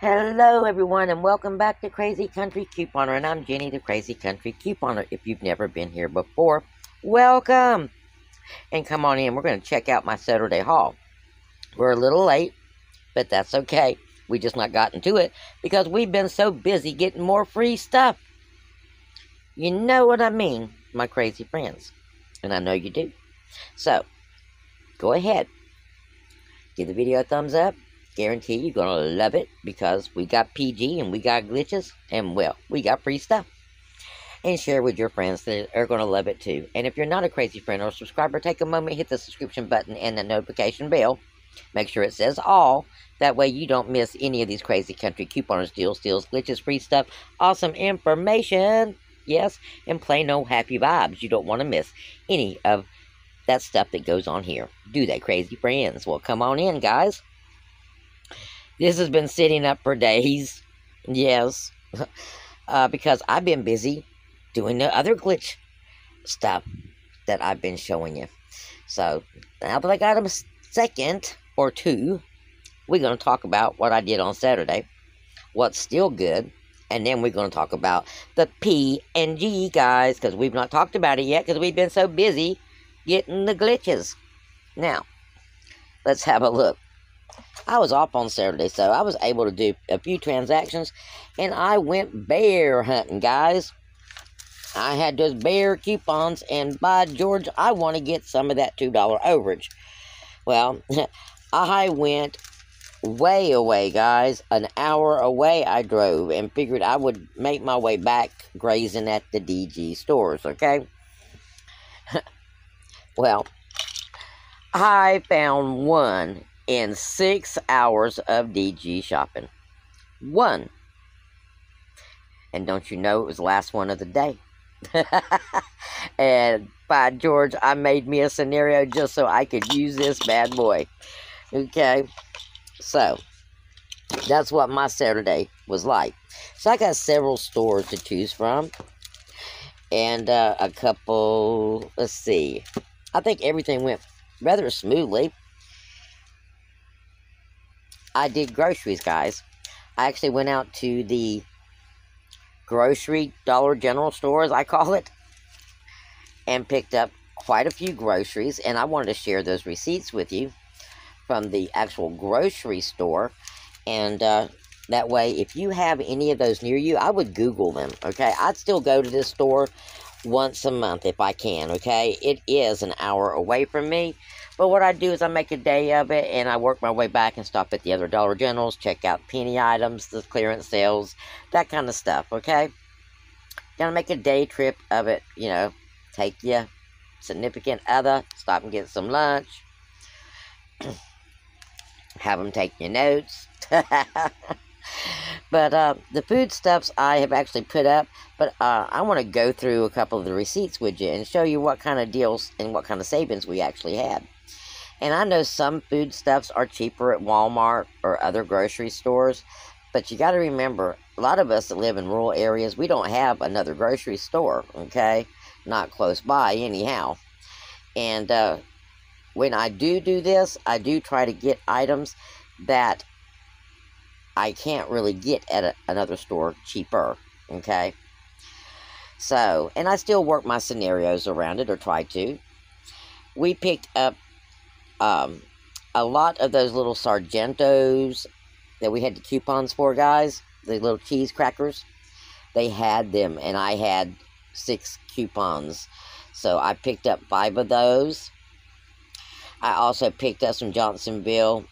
Hello everyone, and welcome back to Crazee Country Couponer, and I'm Jenny the Crazee Country Couponer. If you've never been here before, welcome! And come on in, we're going to check out my Saturday haul. We're a little late, but that's okay. We just not gotten to it because we've been so busy getting more free stuff. You know what I mean, my crazy friends, and I know you do. So, go ahead, give the video a thumbs up. Guarantee you're gonna love it because we got PG and we got glitches and, well, we got free stuff. And share with your friends that are gonna love it too. And if you're not a crazy friend or subscriber, take a moment, hit the subscription button and the notification bell. Make sure it says all. That way you don't miss any of these Crazee Country Couponers, deals, glitches, free stuff, awesome information. Yes, and plain old happy vibes. You don't want to miss any of that stuff that goes on here. Do they, crazy friends? Well, come on in, guys. This has been sitting up for days, yes, because I've been busy doing the other glitch stuff that I've been showing you. So, now that I got a second or two, we're going to talk about what I did on Saturday, what's still good, and then we're going to talk about the PG, guys, because we've not talked about it yet because we've been so busy getting the glitches. Now, let's have a look. I was off on Saturday, so I was able to do a few transactions, and I went bear hunting, guys. I had those bear coupons, and by George, I want to get some of that $2 overage. Well, I went way away, guys. An hour away I drove and figured I would make my way back grazing at the DG stores, okay? Well, I found one in 6 hours of DG shopping. One. And don't you know, it was the last one of the day. And by George, I made me a scenario just so I could use this bad boy. Okay. So, that's what my Saturday was like. So, I got several stores to choose from. And a couple, let's see. I think everything went rather smoothly. I did groceries, guys. I actually went out to the grocery Dollar General store, as I call it, and picked up quite a few groceries, and I wanted to share those receipts with you from the actual grocery store, and that way, if you have any of those near you, I would Google them, okay? I'd still go to this store once a month if I can, okay? It is an hour away from me. But what I do is I make a day of it, and I work my way back and stop at the other Dollar Generals, check out penny items, the clearance sales, that kind of stuff, okay? Gonna make a day trip of it, you know, take your significant other, stop and get some lunch, have them take your notes. But the foodstuffs I have actually put up, but I want to go through a couple of the receipts with you and show you what kind of deals and what kind of savings we actually had. And I know some foodstuffs are cheaper at Walmart or other grocery stores, but you got to remember, a lot of us that live in rural areas, we don't have another grocery store, okay? Not close by, anyhow. And when I do this, I do try to get items that I can't really get at another store cheaper, okay? So, and I still work my scenarios around it, or try to. We picked up a lot of those little Sargentos that we had the coupons for, guys. The little cheese crackers. They had them, and I had 6 coupons. So I picked up 5 of those. I also picked up some Johnsonville,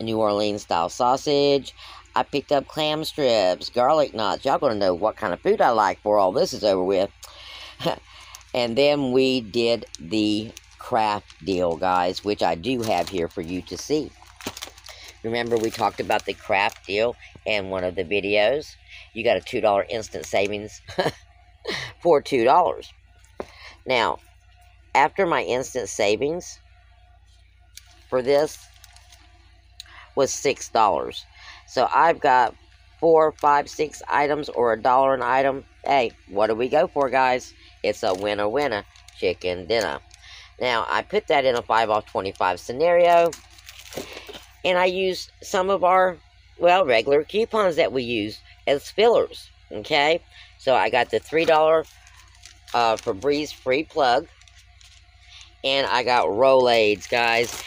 New Orleans style sausage. I picked up clam strips, garlic knots. Y'all gonna know what kind of food I like before all this is over with. And then we did the Kraft deal, guys, which I do have here for you to see. Remember, we talked about the Kraft deal in one of the videos. You got a $2 instant savings for $2. Now, after my instant savings for this was $6. So I've got 4, 5, 6 items or $1 an item. Hey, what do we go for, guys? It's a winner-winner chicken dinner. Now, I put that in a 5 off 25 scenario, and I used some of our well, regular coupons that we use as fillers, okay? So I got the $3 Febreze free plug, and I got Rolaids, guys.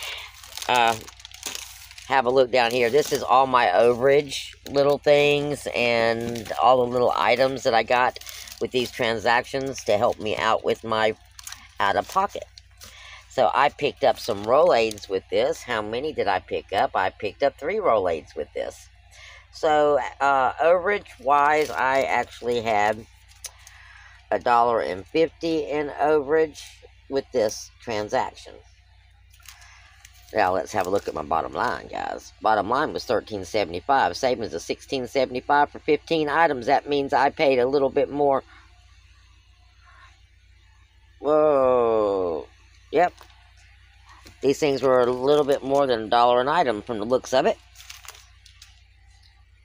Have a look down here. This is all my overage little things and all the little items that I got with these transactions to help me out with my out-of-pocket. So I picked up some Rolaids with this. How many did I pick up? I picked up 3 Rolaids with this. So overage-wise, I actually had $1.50 in overage with this transaction. Now let's have a look at my bottom line, guys. Bottom line was $13.75. Savings of $16.75 for 15 items. That means I paid a little bit more. Whoa. Yep. These things were a little bit more than $1 an item from the looks of it.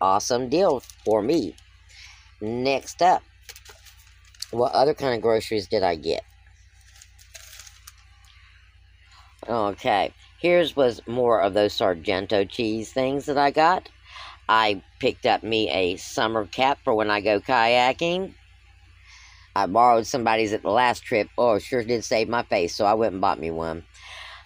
Awesome deal for me. Next up, what other kind of groceries did I get? Okay. Here's was more of those Sargento cheese things that I got. I picked up me a summer cap for when I go kayaking. I borrowed somebody's at the last trip. Oh, it sure did save my face, so I went and bought me one.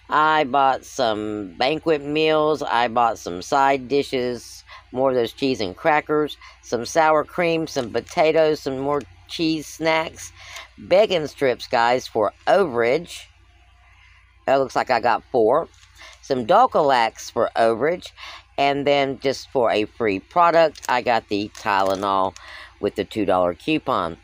I bought some banquet meals. I bought some side dishes, more of those cheese and crackers, some sour cream, some potatoes, some more cheese snacks, bacon strips, guys, for overage. It looks like I got 4. Some Dulcolax for overage. And then just for a free product, I got the Tylenol with the $2 coupon.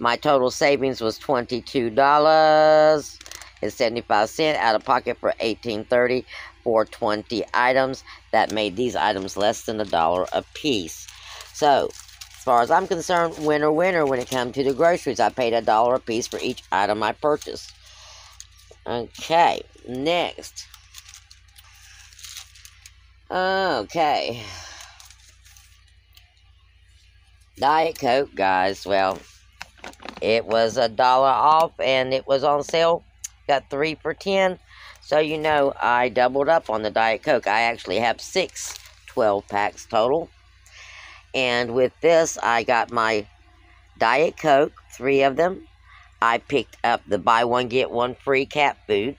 My total savings was $22.75. Out of pocket for $18.30 for 20 items. That made these items less than $1 a piece. So, as far as I'm concerned, winner, winner when it comes to the groceries. I paid $1 a piece for each item I purchased. Okay, next. Okay. Diet Coke, guys. Well, it was $1 off, and it was on sale. Got 3 for $10. So, you know, I doubled up on the Diet Coke. I actually have 6 12-packs total. And with this, I got my Diet Coke, 3 of them. I picked up the buy one, get one free cat food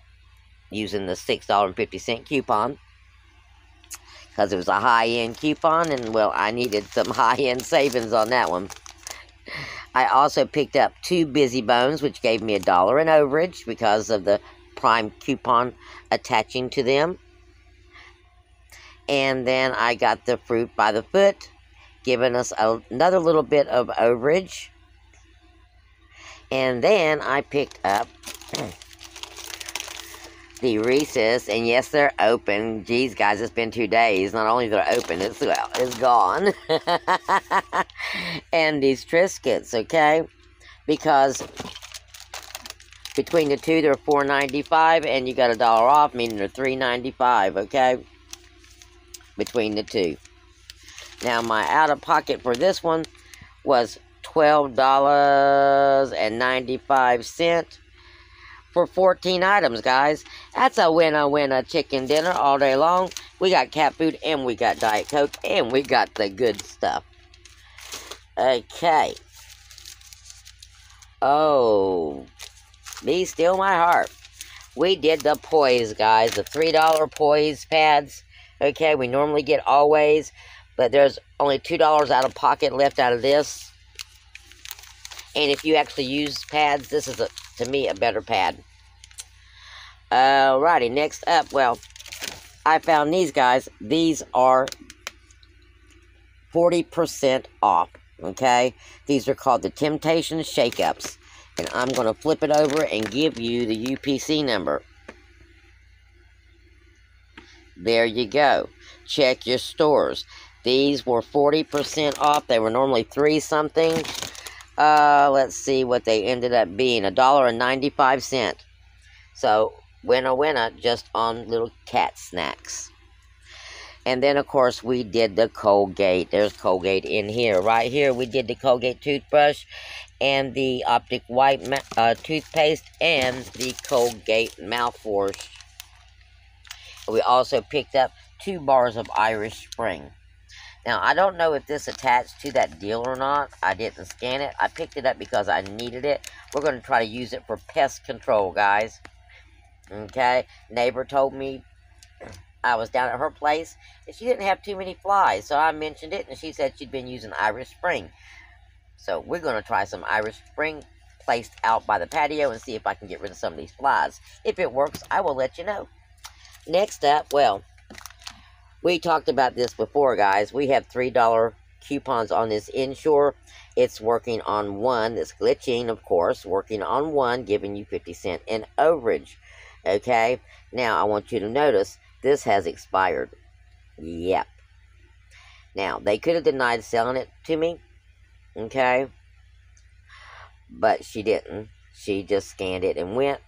using the $6.50 coupon because it was a high-end coupon, and, well, I needed some high-end savings on that one. I also picked up 2 Busy Bones, which gave me $1 in overage because of the Prime coupon attaching to them. And then I got the Fruit by the Foot, giving us another little bit of overage. And then I picked up the Reese's, and yes, they're open. Geez, guys, it's been 2 days. Not only they're open, it's gone. And these Triscuits, okay? Because between the two, they're $4.95, and you got $1 off, meaning they're $3.95, okay? Between the two. Now, my out-of-pocket for this one was $12.95 for 14 items, guys. That's a winner chicken dinner all day long. We got cat food, and we got Diet Coke, and we got the good stuff. Okay. Oh, be still my heart. We did the Poise, guys. The $3 Poise pads. Okay, we normally get Always, but there's only $2 out of pocket left out of this. And if you actually use pads, this is, to me, a better pad. Alrighty, next up, well, I found these, guys. These are 40% off, okay? These are called the Temptation Shake Ups. And I'm going to flip it over and give you the UPC number. There you go. Check your stores. These were 40% off. They were normally 3-something. Let's see what they ended up being. $1.95. So, winner, just on little cat snacks. And then, of course, we did the Colgate. There's Colgate in here. Right here, we did the Colgate toothbrush and the Optic White toothpaste and the Colgate mouthwash. We also picked up 2 bars of Irish Spring. Now, I don't know if this attached to that deal or not. I didn't scan it. I picked it up because I needed it. We're going to try to use it for pest control, guys. Okay? Neighbor told me, I was down at her place, and she didn't have too many flies. So I mentioned it, and she said she'd been using Irish Spring. So we're going to try some Irish Spring placed out by the patio and see if I can get rid of some of these flies. If it works, I will let you know. Next up, well, we talked about this before, guys. We have $3 coupons on this Insure. It's working on one. It's glitching, of course. Working on one, giving you 50 cents in overage. Okay? Now, I want you to notice this has expired. Yep. Now, they could have denied selling it to me. Okay? But she didn't. She just scanned it and went.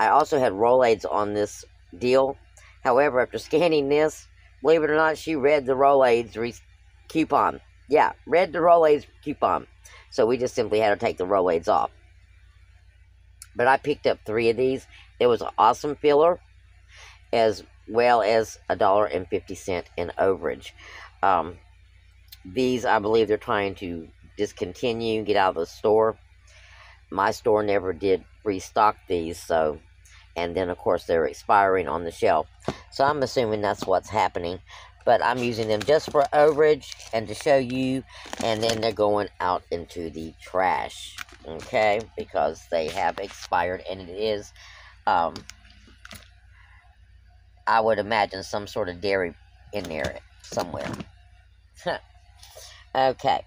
I also had Rolaids on this deal. However, after scanning this, believe it or not, she read the Rolaids coupon. Yeah, read the Rolaids coupon. So we just simply had her take the Rolaids off. But I picked up 3 of these. There was an awesome filler, as well as $1.50 in overage. These, I believe, they're trying to discontinue, get out of the store. My store never did restock these, so... And then, of course, they're expiring on the shelf. So I'm assuming that's what's happening. But I'm using them just for overage and to show you. And then they're going out into the trash. Okay? Because they have expired. And it is, I would imagine, some sort of dairy in there somewhere. Okay.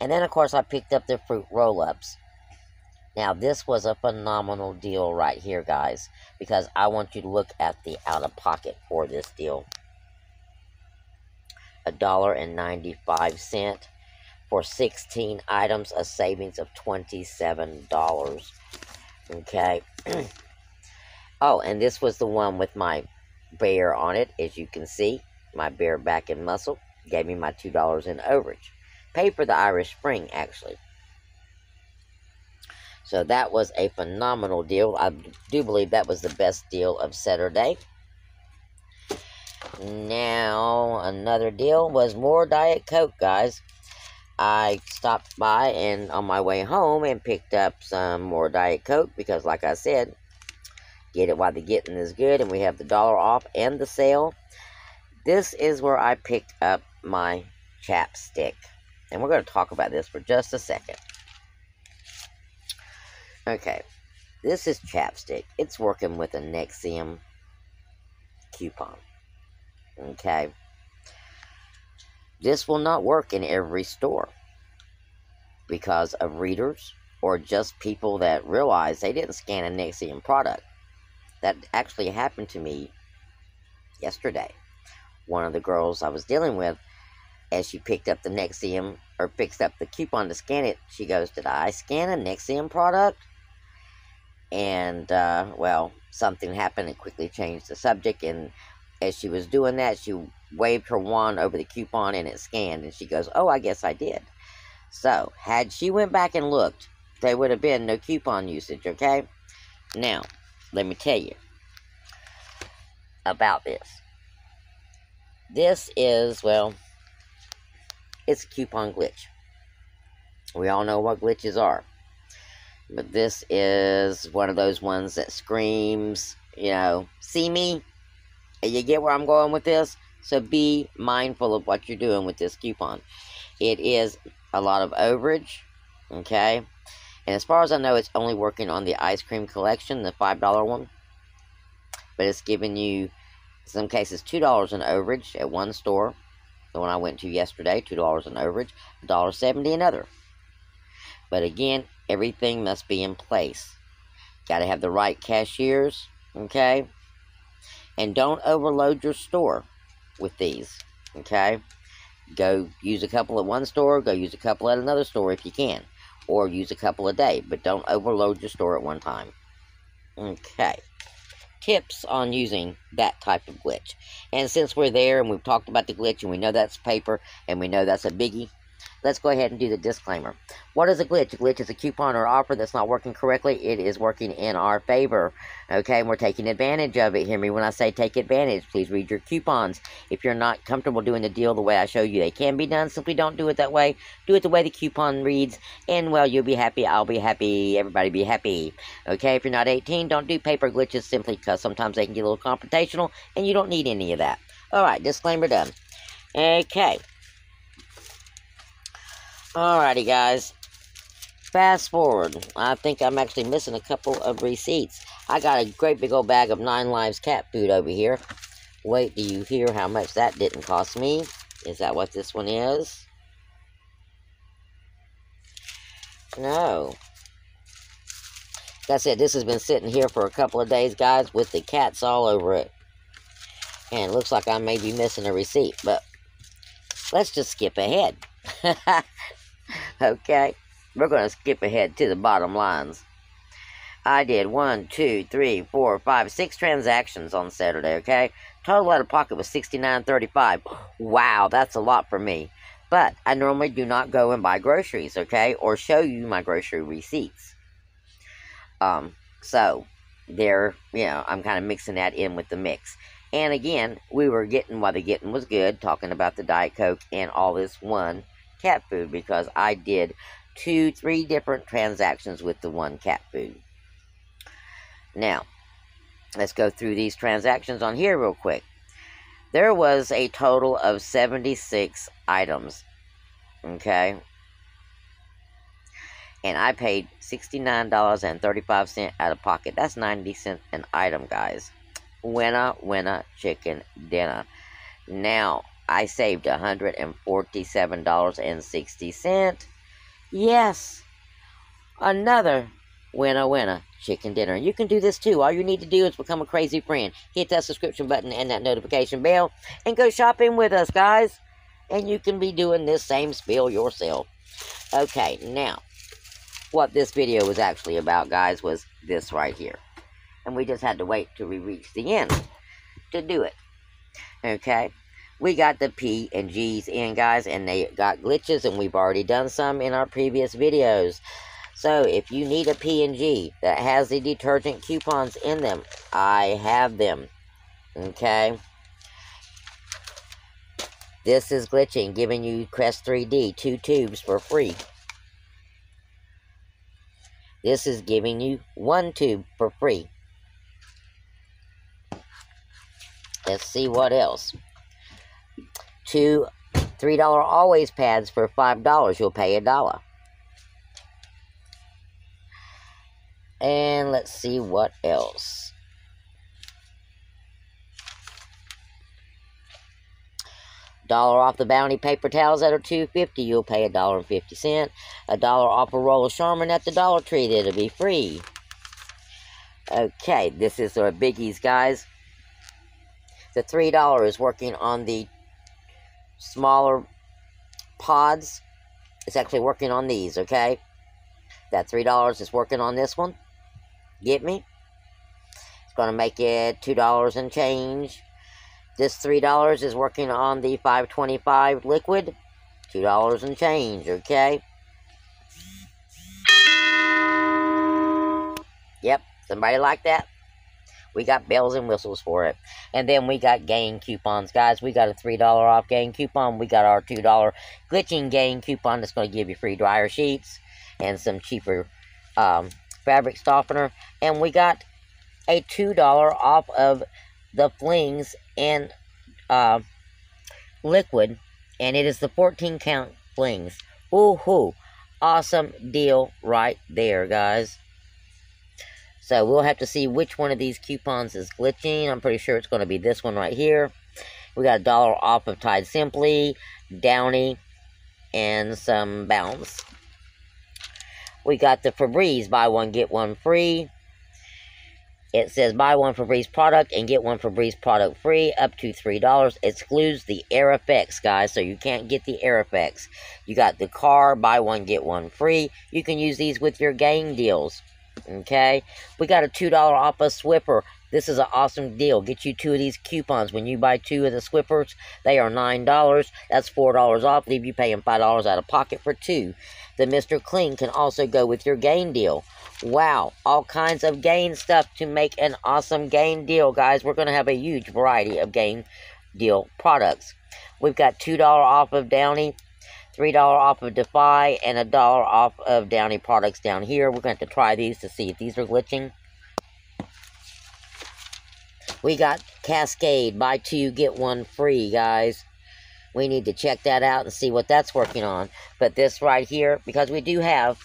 And then, of course, I picked up the fruit roll-ups. Now, this was a phenomenal deal right here, guys, because I want you to look at the out-of-pocket for this deal. $1.95 for 16 items, a savings of $27. Okay. Oh, and this was the one with my bear on it, as you can see. My bear back and muscle gave me my $2 in overage. Paid for the Irish Spring, actually. So that was a phenomenal deal. I do believe that was the best deal of Saturday. Now, another deal was more Diet Coke, guys. I stopped by and on my way home and picked up some more Diet Coke because, like I said, get it while the getting is good. And we have the dollar off and the sale. This is where I picked up my ChapStick. And we're going to talk about this for just a second. Okay, this is ChapStick. It's working with a Nexium coupon. Okay. This will not work in every store because of readers or just people that realize they didn't scan a Nexium product. That actually happened to me yesterday. One of the girls I was dealing with, as she picked up the Nexium, or picks up the coupon to scan it, she goes, "Did I scan a Nexium product?" And, well, something happened and quickly changed the subject. And as she was doing that, she waved her wand over the coupon and it scanned. And she goes, "Oh, I guess I did." So, had she went back and looked, there would have been no coupon usage, okay? Now, let me tell you about this. This is, well, it's a coupon glitch. We all know what glitches are. But this is one of those ones that screams, you know, see me? You get where I'm going with this? So be mindful of what you're doing with this coupon. It is a lot of overage, okay? And as far as I know, it's only working on the ice cream collection, the $5 one. But it's giving you, in some cases, $2 in overage at one store. The one I went to yesterday, $2 in overage, $1.70 another. But again, everything must be in place. Got to have the right cashiers, okay? And don't overload your store with these, okay? Go use a couple at one store, go use a couple at another store if you can, or use a couple a day, but don't overload your store at one time. Okay. Tips on using that type of glitch. And since we're there and we've talked about the glitch and we know that's paper and we know that's a biggie, Let's go ahead and do the disclaimer. What is a glitch? A glitch is a coupon or offer that's not working correctly. It is working in our favor. Okay, and we're taking advantage of it. Hear me when I say take advantage. Please read your coupons. If you're not comfortable doing the deal the way I show you they can be done, simply don't do it that way. Do it the way the coupon reads, and, well, you'll be happy, I'll be happy, everybody be happy. Okay, if you're not 18, don't do paper glitches simply because sometimes they can get a little confrontational, and you don't need any of that. All right, disclaimer done. Okay. Alrighty, guys. Fast forward. I think I'm actually missing a couple of receipts. I got a great big old bag of 9 Lives cat food over here. Wait, do you hear how much that didn't cost me? Is that what this one is? No. That's it. This has been sitting here for a couple of days, guys, with the cats all over it. And it looks like I may be missing a receipt, but let's just skip ahead. Okay, we're going to skip ahead to the bottom lines. I did 1, 2, 3, 4, 5, 6 transactions on Saturday, okay? Total out of pocket was $69.35. Wow, that's a lot for me. But I normally do not go and buy groceries, okay? Or show you my grocery receipts. So, there, you know, I'm kind of mixing that in with the mix. And again, we were getting while the getting was good, talking about the Diet Coke and all this one cat food, because I did 2-3 different transactions with the one cat food. Now, let's go through these transactions on here real quick. There was a total of 76 items, okay? And I paid $69.35 out of pocket. That's 90 cents an item, guys. Winner, winner, chicken dinner. Now, I saved $147.60. Yes, another winner, winner, chicken dinner. You can do this too. All you need to do is become a crazy friend. Hit that subscription button and that notification bell and go shopping with us, guys. And you can be doing this same spiel yourself. Okay, now, what this video was actually about, guys, was this right here. And we just had to wait till we reached the end to do it. Okay. We got the P&Gs in, guys. And they got glitches. And we've already done some in our previous videos. So, if you need a P&G that has the detergent coupons in them, I have them. Okay. This is glitching. Giving you Crest 3D. 2 tubes for free. This is giving you 1 tube for free. Let's see what else. 2 $3 Always pads for $5. You'll pay $1. And let's see what else. $1 off the Bounty paper towels that are $2.50. You'll pay $1.50. $1 off a roll of Charmin at the Dollar Tree. That'll be free. Okay, this is our biggies, guys. The $3 is working on the smaller pods. It's actually working on these, okay? That $3 is working on this one. Get me? It's going to make it $2 and change. This $3 is working on the 525 liquid. $2 and change, okay? Yep, somebody like that? We got bells and whistles for it. And then we got Gain coupons, guys. We got a $3 off Gain coupon. We got our $2 glitching Gain coupon that's going to give you free dryer sheets and some cheaper fabric softener. And we got a $2 off of the flings and liquid. And it is the 14-count flings. Woohoo! Awesome deal right there, guys. So, we'll have to see which one of these coupons is glitching. I'm pretty sure it's going to be this one right here. We got $1 off of Tide Simply, Downy, and some Bounce. We got the Febreze, buy one, get one free. It says buy one Febreze product and get one Febreze product free up to $3. Excludes the Air Effects, guys, so you can't get the Air Effects. You got the car, buy one, get one free. You can use these with your gang deals. Okay, we got a $2 off of Swiffer. This is an awesome deal. Get you two of these coupons. When you buy two of the Swippers, they are $9. That's $4 off. Leave you paying $5 out of pocket for two. The Mr. Clean can also go with your Gain deal. Wow, all kinds of Gain stuff to make an awesome Gain deal, guys. We're going to have a huge variety of Gain deal products. We've got $2 off of Downy, $3 off of Defy, and $1 off of Downy products down here. We're going to have to try these to see if these are glitching. We got Cascade, buy two, get one free, guys. We need to check that out and see what that's working on. But this right here, because we do have,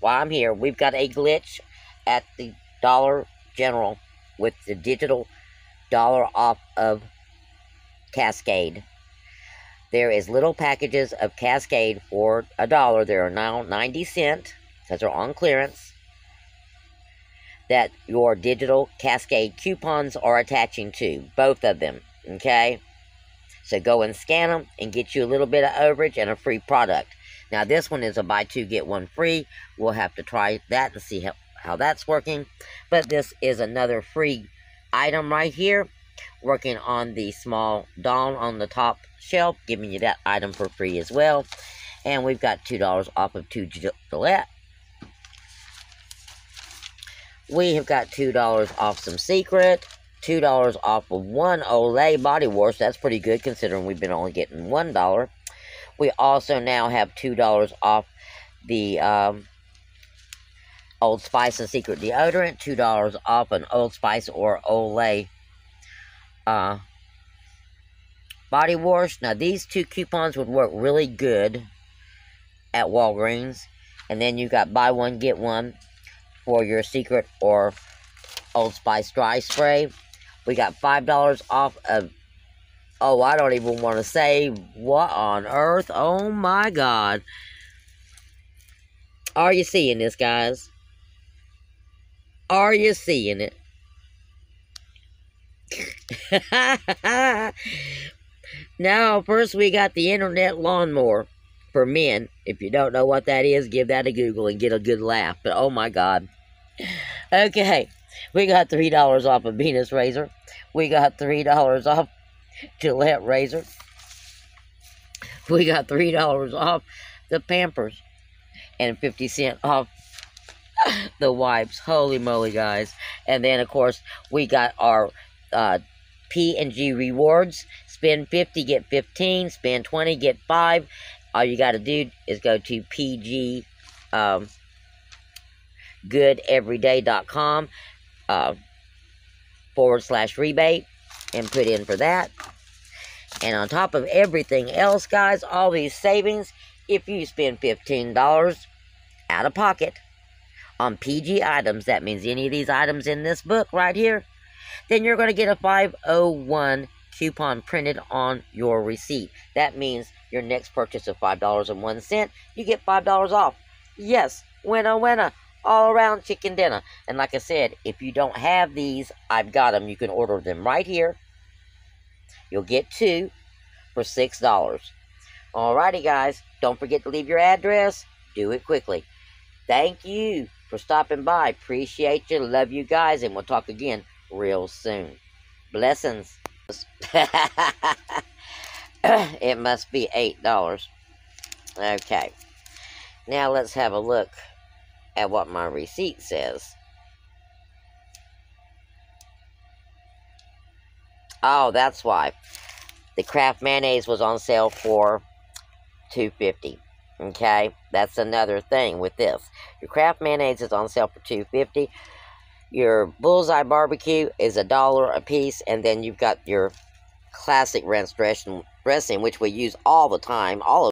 while I'm here, we've got a glitch at the Dollar General with the digital dollar off of Cascade. There is little packages of Cascade for $1. They are now 90 cents because they're on clearance. That your digital Cascade coupons are attaching to, both of them. Okay, so go and scan them and get you a little bit of overage and a free product. Now this one is a buy two get one free. We'll have to try that and see how that's working. But this is another free item right here. Working on the small Dawn on the top shelf, giving you that item for free as well. And we've got $2 off of two Gillette. We have got $2 off some Secret, $2 off of one Olay body wash. That's pretty good considering we've been only getting $1. We also now have $2 off the Old Spice and Secret deodorant, $2 off an Old Spice or Olay body wash. Now these two coupons would work really good at Walgreens. And then you've got buy one get one for your Secret or Old Spice dry spray. We got $5 off of, oh, I don't even want to say what on earth. Oh my God, are you seeing this, guys? Are you seeing it? Now first we got the internet lawnmower for men. If you don't know what that is, give that a Google and get a good laugh. But oh my God. Okay, we got $3 off of Venus razor. We got $3 off Gillette razor. We got $3 off the Pampers and 50 cents off the wipes. Holy moly, guys. And then of course we got our PG rewards. Spend 50 get 15, spend 20 get 5. All you got to do is go to PG goodeveryday.com /rebate and put in for that. And on top of everything else, guys, all these savings, if you spend $15 out of pocket on PG items, that means any of these items in this book right here, then you're going to get a 501 coupon printed on your receipt. That means your next purchase of $5.01, you get $5 off. Yes, winner, winner, all around chicken dinner. And like I said, if you don't have these, I've got them. You can order them right here. You'll get two for $6. Alrighty, guys, don't forget to leave your address. Do it quickly. Thank you for stopping by. Appreciate you. Love you guys, and we'll talk again real soon. Blessings. It must be $8. Okay, now let's have a look at what my receipt says. Oh, that's why the Kraft mayonnaise was on sale for $2.50. Okay, that's another thing with this. Your Kraft mayonnaise is on sale for $2.50. Your Bullseye Barbecue is $1 a piece, and then you've got your classic ranch dressing, which we use all the time, all of